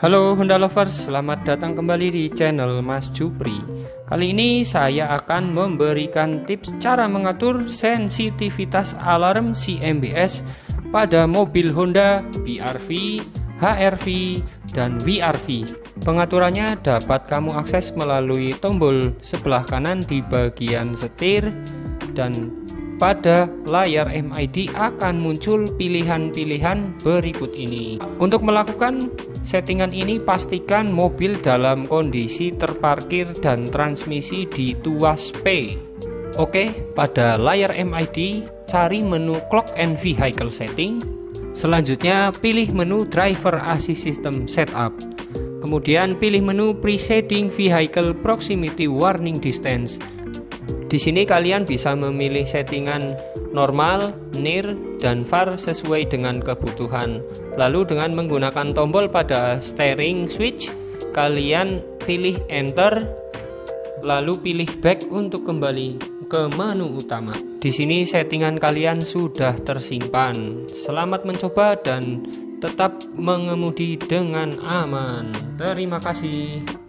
Halo Honda Lovers, selamat datang kembali di channel Mas Jupri. Kali ini saya akan memberikan tips cara mengatur sensitivitas alarm CMBS pada mobil Honda BR-V, HR-V, dan VR-V. Pengaturannya dapat kamu akses melalui tombol sebelah kanan di bagian setir, dan pada layar MID akan muncul pilihan-pilihan berikut ini. Untuk melakukan settingan ini, pastikan mobil dalam kondisi terparkir dan transmisi di tuas P. Oke, pada layar MID cari menu Clock and Vehicle Setting. Selanjutnya pilih menu Driver Assist System Setup. Kemudian pilih menu Preceding Vehicle Proximity Warning Distance. Di sini kalian bisa memilih settingan normal, near, dan far sesuai dengan kebutuhan. Lalu dengan menggunakan tombol pada steering switch, kalian pilih enter, lalu pilih back untuk kembali ke menu utama. Di sini settingan kalian sudah tersimpan. Selamat mencoba dan tetap mengemudi dengan aman. Terima kasih.